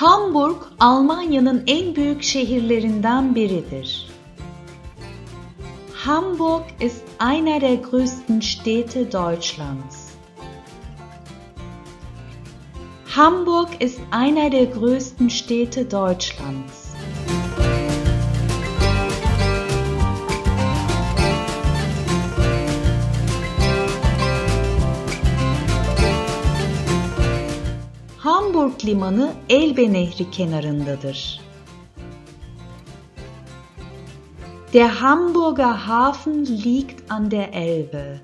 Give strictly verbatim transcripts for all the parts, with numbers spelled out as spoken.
Hamburg, Almanya'nın en büyük şehirlerinden biridir. Hamburg ist einer der größten Städte Deutschlands. Hamburg ist einer der größten Städte Deutschlands. Hamburg limanı Elbe Nehri kenarındadır. Der Hamburger Hafen liegt an der Elbe.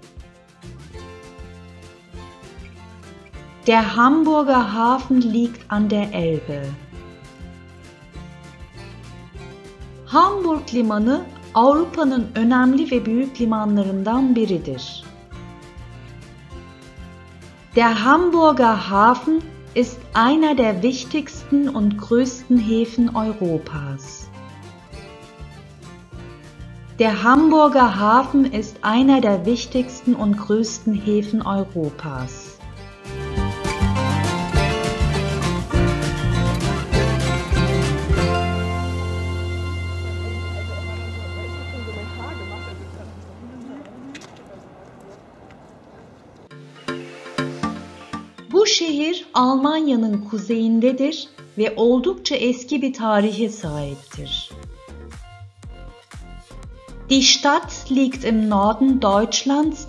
Der Hamburger Hafen liegt an der Elbe. Hamburg limanı Avrupa'nın önemli ve büyük limanlarından biridir. Der Hamburger Hafen ist einer der wichtigsten und größten Häfen Europas. Der Hamburger Hafen ist einer der wichtigsten und größten Häfen Europas. Bu şehir Almanya'nın kuzeyindedir ve oldukça eski bir tarihe sahiptir. Die Stadt liegt im Norden Deutschlands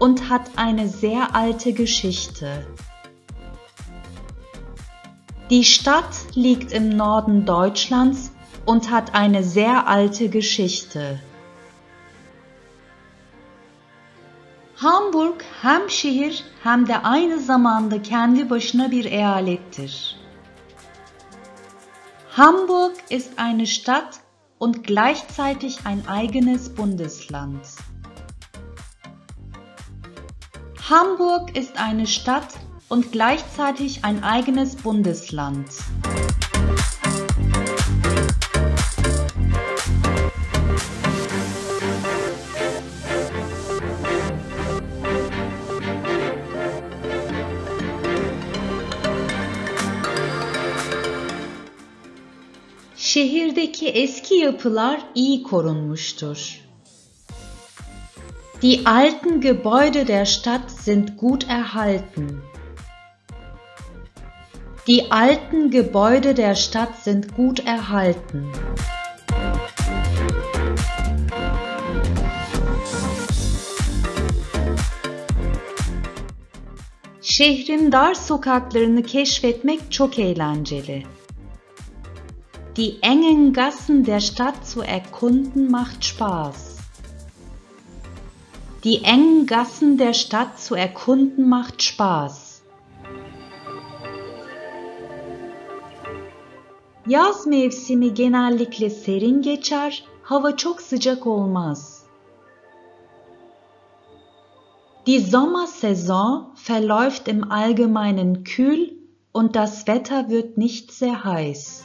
und hat eine sehr alte Geschichte. Die Stadt liegt im Norden Deutschlands und hat eine sehr alte Geschichte. Hamburg hem şehir hem de aynı zamanda kendi başına bir eyalettir. Hamburg ist eine Stadt und gleichzeitig ein eigenes Bundesland. Hamburg ist eine Stadt und gleichzeitig ein eigenes Bundesland. Şehirdeki eski yapılar iyi korunmuştur. Die alten Gebäude der Stadt sind gut erhalten. Die alten Gebäude der Stadt sind gut erhalten. Şehrin dar sokaklarını keşfetmek çok eğlenceli. Die engen Gassen der Stadt zu erkunden macht Spaß. Die engen Gassen der Stadt zu erkunden macht Spaß. Yaz mevsimi genellikle serin geçer, hava çok sıcak olmaz. Die Sommersaison verläuft im Allgemeinen kühl und das Wetter wird nicht sehr heiß.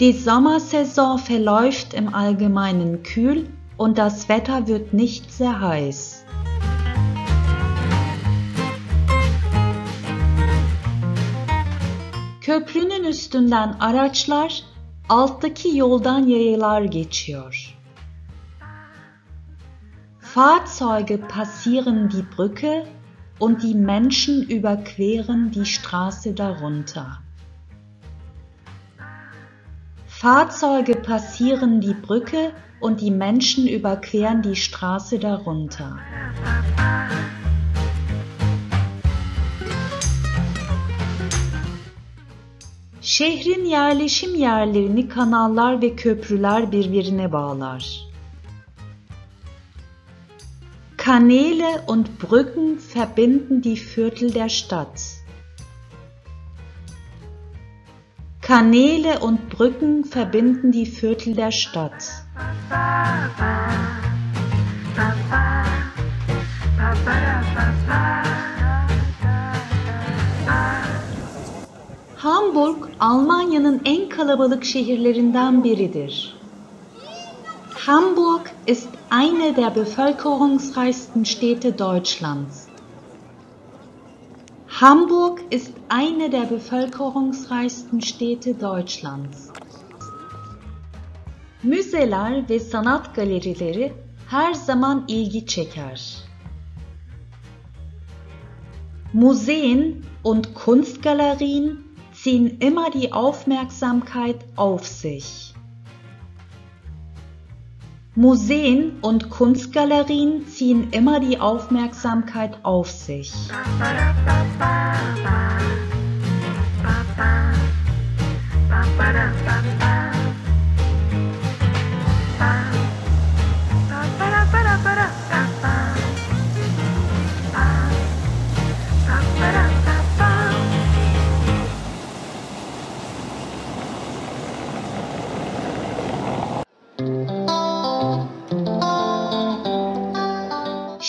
Die Sommersaison verläuft im Allgemeinen kühl und das Wetter wird nicht sehr heiß. Köprünün üstünden araçlar, alttaki yoldan yayalar geçiyor. Fahrzeuge passieren die Brücke und die Menschen überqueren die Straße darunter. Fahrzeuge passieren die Brücke und die Menschen überqueren die Straße darunter. Şehrin yerleşim yerlerini kanallar ve köprüler birbirine bağlar. Kanäle und Brücken verbinden die Viertel der Stadt. Kanäle und Brücken verbinden die Viertel der Stadt. Hamburg, Almanya'nın en kalabalık şehirlerinden biridir. Hamburg ist eine der bevölkerungsreichsten Städte Deutschlands. Hamburg ist eine der bevölkerungsreichsten Städte Deutschlands. Müzeler ve sanat galerileri her zaman ilgi çeker. Museen und Kunstgalerien ziehen immer die Aufmerksamkeit auf sich. Museen und Kunstgalerien ziehen immer die Aufmerksamkeit auf sich.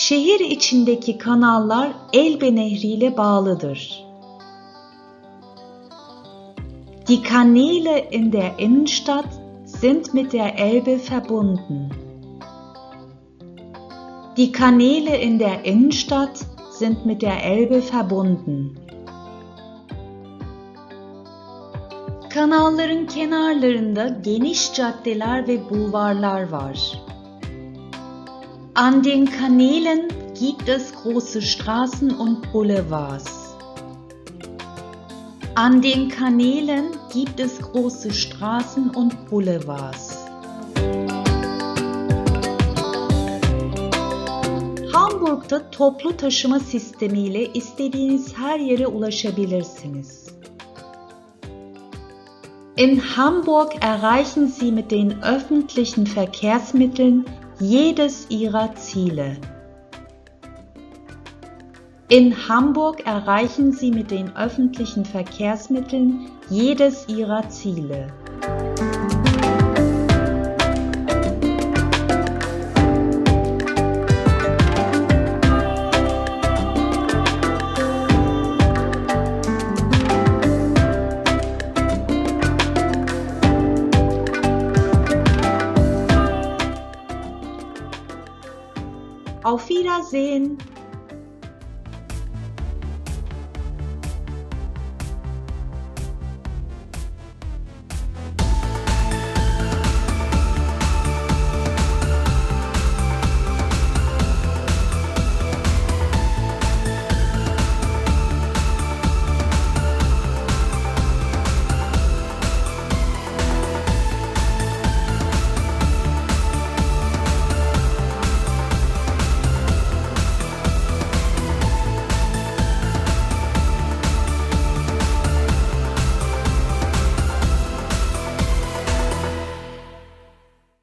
Şehir içindeki kanallar Elbe Nehri ile bağlıdır. Die Kanäle in der Innenstadt sind mit der Elbe verbunden. Die Kanäle in der Innenstadt sind mit der Elbe verbunden. Kanalların kenarlarında geniş caddeler ve bulvarlar var. An den Kanälen gibt es große Straßen und Boulevards. An den Kanälen gibt es große Straßen und Boulevards. Hamburg'da toplu taşıma sistemiyle istediğiniz her yere ulaşabilirsiniz. In Hamburg erreichen Sie mit den öffentlichen Verkehrsmitteln jedes ihrer Ziele. In Hamburg erreichen Sie mit den öffentlichen Verkehrsmitteln jedes ihrer Ziele. Auf Wiedersehen!